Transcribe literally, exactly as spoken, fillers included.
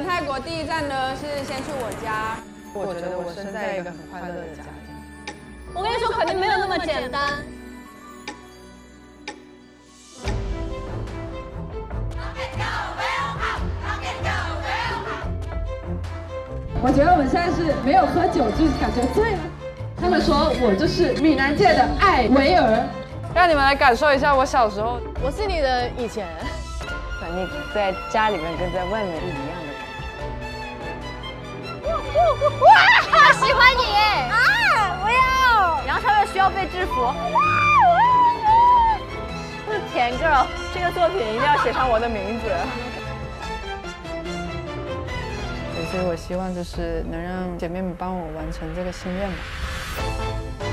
们泰国第一站呢是先去我家，我觉得我身在一个很快乐的家庭。我跟你说，肯定没有那么简单。 我觉得我们现在是没有喝酒，就是感觉醉了。他们说我就是闽南界的艾薇儿，让你们来感受一下我小时候。我是你的以前，反正在家里面跟在外面是一样的感觉。哇，我喜欢你啊！我要。然后他们需要被制服。哇哇！我是甜 girl， 这个作品一定要写上我的名字。 所以我希望就是能让姐妹们帮我完成这个心愿吧。